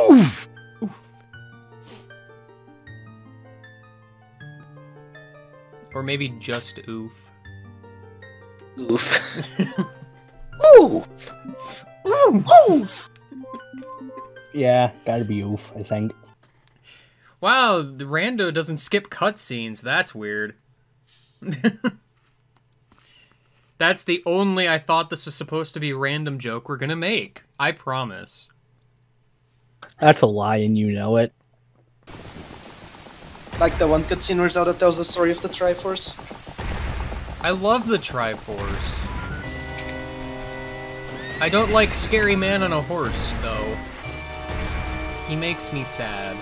Oof! Oof. Or maybe just oof. Oof. Oof! Oof! Oof! Yeah, gotta be oof, I think. Wow, the rando doesn't skip cutscenes. That's weird. That's the only I thought this was supposed to be random joke we're gonna make. I promise. That's a lie and you know it. Like the one cutscene where Zelda tells the story of the Triforce. I love the Triforce. I don't like Scary Man on a Horse, though. He makes me sad.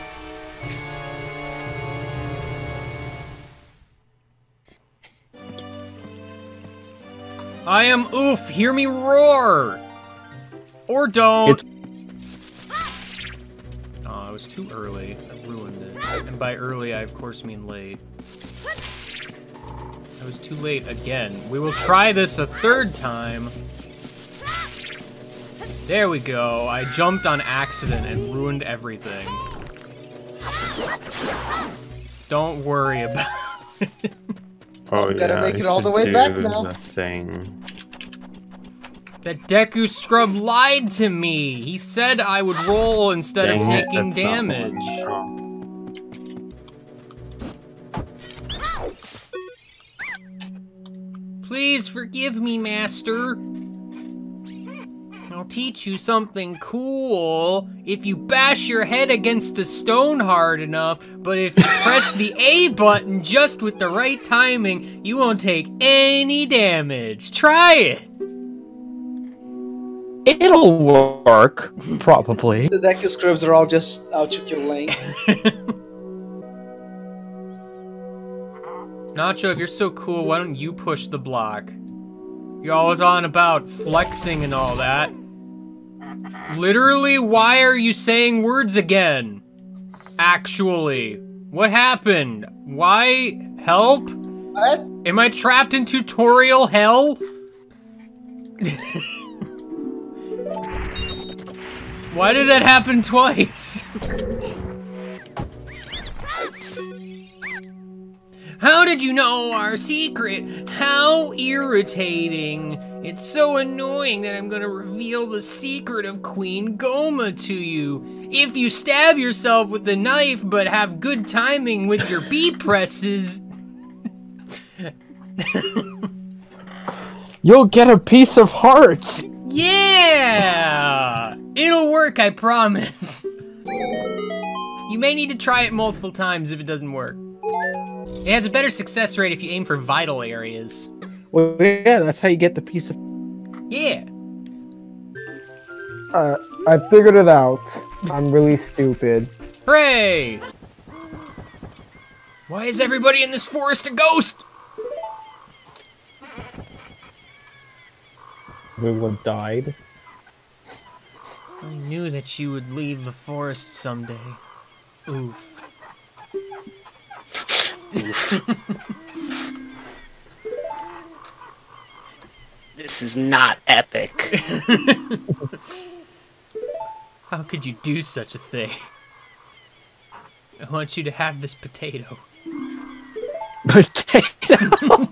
I am oof, hear me roar! Or don't! Aw, it was too early. I ruined it. And by early, I of course mean late. I was too late again. We will try this a third time. There we go. I jumped on accident and ruined everything. Don't worry about it. Oh, yeah, gotta make it all the way back now. Nothing. That Deku Scrub lied to me. He said I would roll instead of taking damage. Please forgive me, Master. I'll teach you something cool if you bash your head against a stone hard enough, but if you press the A button just with the right timing, you won't take any damage. Try it! It'll work, probably. The Deku Scrubs are all just out to kill Lane. Nacho, if you're so cool, why don't you push the block? You're always on about flexing and all that. Literally, why are you saying words again? Actually, what happened? Why? Help? What? Am I trapped in tutorial hell? Why did that happen twice? How did you know our secret? How irritating. It's so annoying that I'm gonna reveal the secret of Queen Goma to you. If you stab yourself with the knife but have good timing with your B presses... You'll get a piece of hearts! Yeah! It'll work, I promise. You may need to try it multiple times if it doesn't work. It has a better success rate if you aim for vital areas. Well, yeah, that's how you get the piece of... Yeah. I figured it out. I'm really stupid. Hooray! Why is everybody in this forest a ghost? Everyone died. I knew that you would leave the forest someday. Oof. This is not epic. How could you do such a thing? I want you to have this potato. Potato?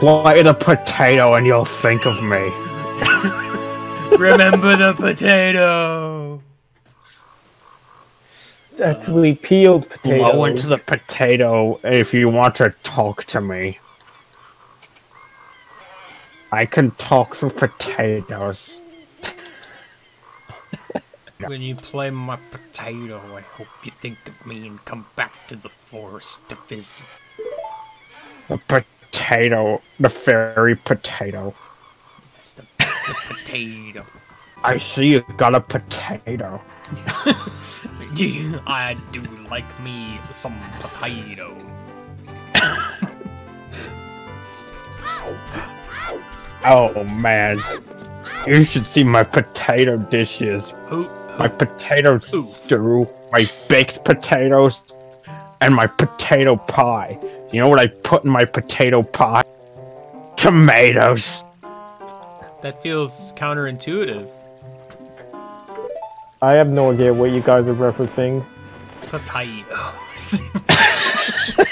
Why the potato and you'll think of me. Remember the potato. Actually peeled potatoes. I went to the potato if you want to talk to me. I can talk through potatoes. When you play my potato, I hope you think of me and come back to the forest to visit. The potato. The fairy potato. It's the potato. I see you got a potato. I do like me some potato. Oh man, you should see my potato dishes. My potato stew, my baked potatoes, and my potato pie. You know what I put in my potato pie? Tomatoes. That feels counterintuitive. I have no idea what you guys are referencing. Potatoes.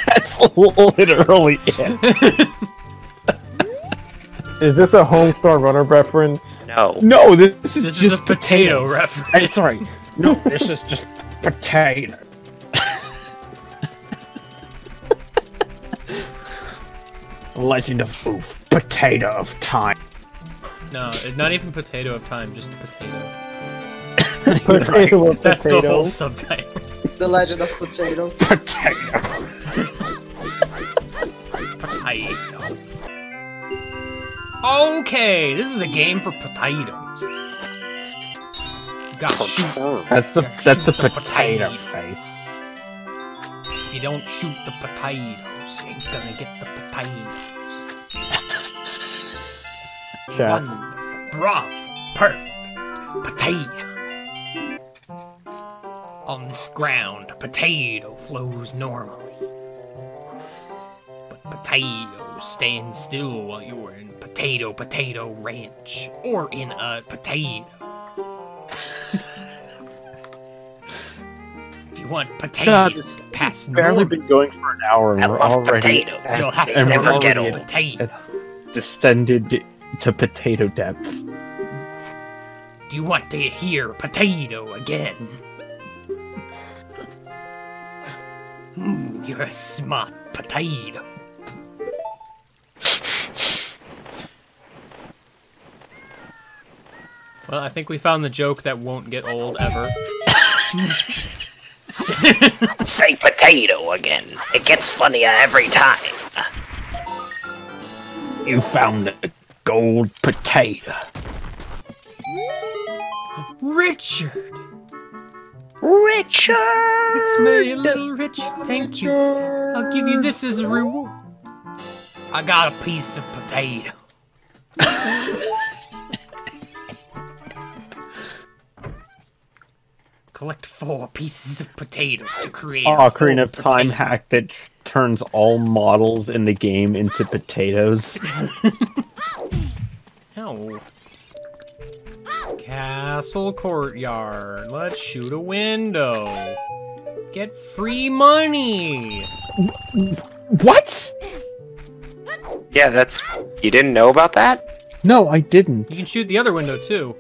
That's literally it. Is this a Homestar Runner reference? No. No, this is just a potato reference. Hey, sorry. No, this is just potato. Legend of Oof. Potato of Time. No, not even Potato of Time, just Potato. Potato right. That's potato. The whole subtitle. The Legend of Potato. Potato. Potato. Okay, this is a game for potatoes. Gotta shoot. That's the potato face. If you don't shoot the potatoes, you ain't gonna get the potatoes. Chef. Wonderful, bravo, perfect, potato. On this ground, a potato flows normally. But potato stands still while you're in Potato Potato Ranch, or in a potato. If you want potatoes to pass normal. We've barely been going for an hour and we're already... potatoes. You'll have to never get a potato. Descended to potato depth. Do you want to hear potato again? You're a smart potato. Well, I think we found the joke that won't get old ever. Say potato again. It gets funnier every time. You found the gold potato. Richard! Richard! It's me, little Richard. Thank you. I'll give you this as a reward. I got a piece of potato. Collect 4 pieces of potato to create Ocarina of Time hack that turns all models in the game into potatoes. No. Castle courtyard. Let's shoot a window. Get free money. What? Yeah, that's... You didn't know about that? No, I didn't. You can shoot the other window, too.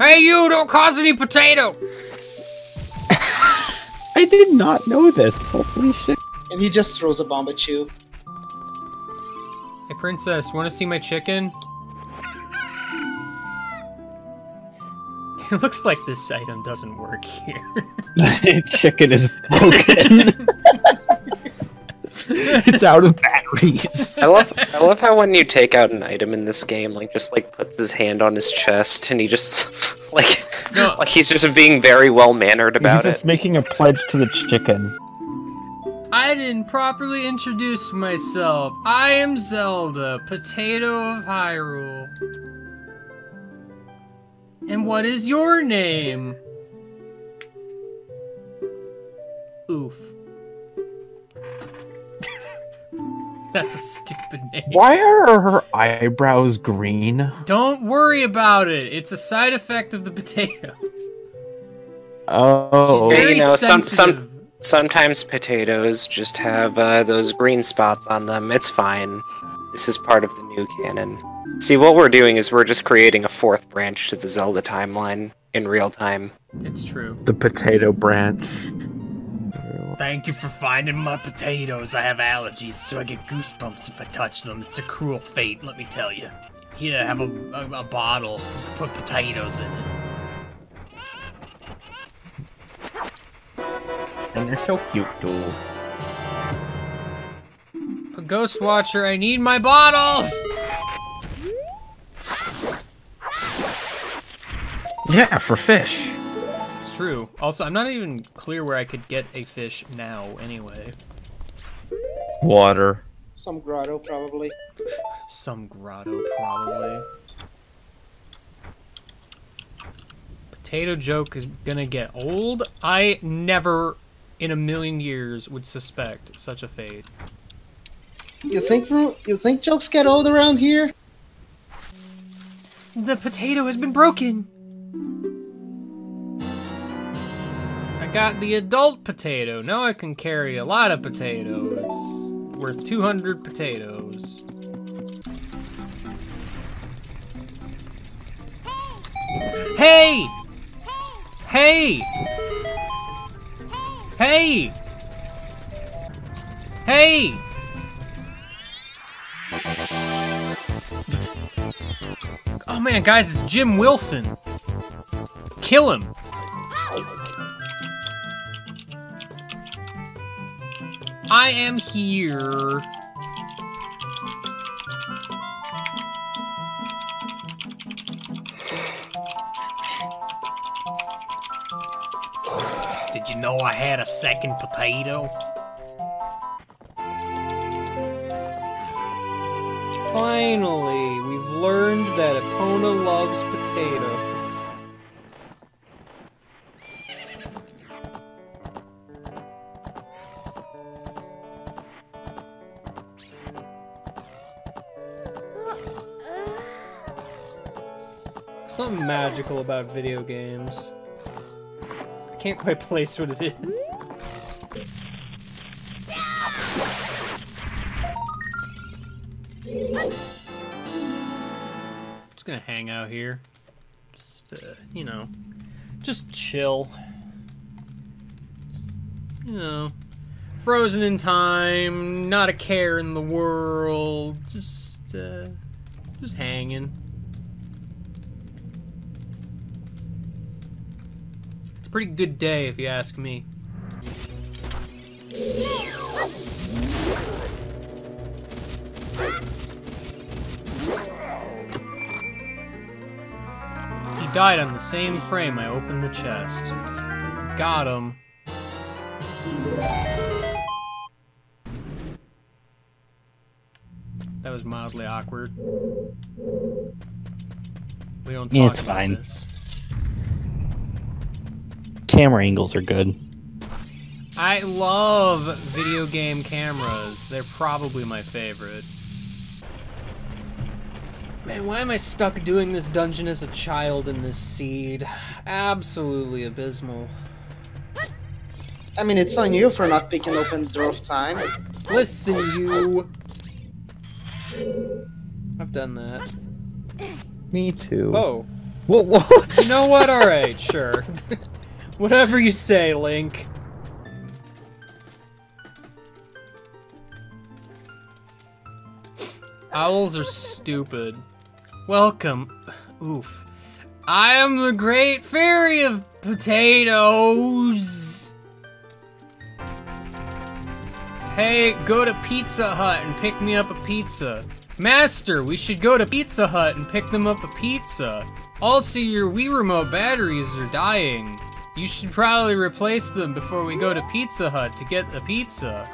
Hey, you! Don't cause any potato! I did not know this. Holy shit. And he just throws a bomb at you. Hey, princess, wanna see my chicken? It looks like this item doesn't work here. Chicken is broken. It's out of batteries. I love how when you take out an item in this game, like just like puts his hand on his chest and he just like he's just being very well mannered about it. He's just making a pledge to the chicken. I didn't properly introduce myself. I am Zelda, Potato of Hyrule. And what is your name? Oof. That's a stupid name. Why are her eyebrows green? Don't worry about it. It's a side effect of the potatoes. Oh. She's very sensitive. Sometimes potatoes just have those green spots on them. It's fine. This is part of the new canon. See, what we're doing is we're just creating a 4th branch to the Zelda timeline in real time. It's true. The potato branch. Thank you for finding my potatoes. I have allergies, so I get goosebumps if I touch them. It's a cruel fate, let me tell you. Here, have a bottle. Put potatoes in it. And they're so cute, too. A ghost watcher, I need my bottles! Yeah, for fish. It's true. Also, I'm not even clear where I could get a fish now, anyway. Water. Some grotto, probably. Some grotto, probably. Potato joke is gonna get old. I never in a million years would suspect such a fate. You think jokes get old around here? The potato has been broken. got the adult potato. Now I can carry a lot of potato. It's worth 200 potatoes. Hey! Hey! Hey! Hey! Oh man, guys, it's Jim Wilson. Kill him. I am here. Did you know I had a second potato? Finally, we've learned that Epona loves potatoes. Something magical about video games. I can't quite place what it is. I'm just gonna hang out here. Just, you know, just chill. You know, frozen in time, not a care in the world, just hanging. Pretty good day, if you ask me. He died on the same frame I opened the chest. Got him. That was mildly awkward. We don't talk about this. It's fine. Camera angles are good. I love video game cameras. They're probably my favorite. Man, why am I stuck doing this dungeon as a child in this seed? Absolutely abysmal. I mean, it's on you for not picking open Dwarf Time. Listen, you. I've done that. Me too. Oh. Whoa, whoa. You know what? Alright, sure. Whatever you say, Link. Owls are stupid. Welcome. Oof. I am the great fairy of potatoes. Hey, go to Pizza Hut and pick me up a pizza. Master, we should go to Pizza Hut and pick them up a pizza. Also, your Wii Remote batteries are dying. You should probably replace them before we go to Pizza Hut to get a pizza.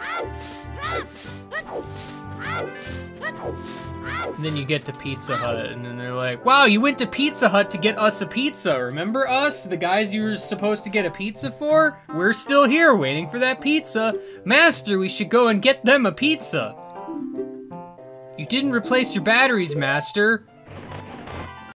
And then you get to Pizza Hut, and then they're like, wow, you went to Pizza Hut to get us a pizza. Remember us? The guys you were supposed to get a pizza for? We're still here waiting for that pizza. Master, we should go and get them a pizza. You didn't replace your batteries, Master.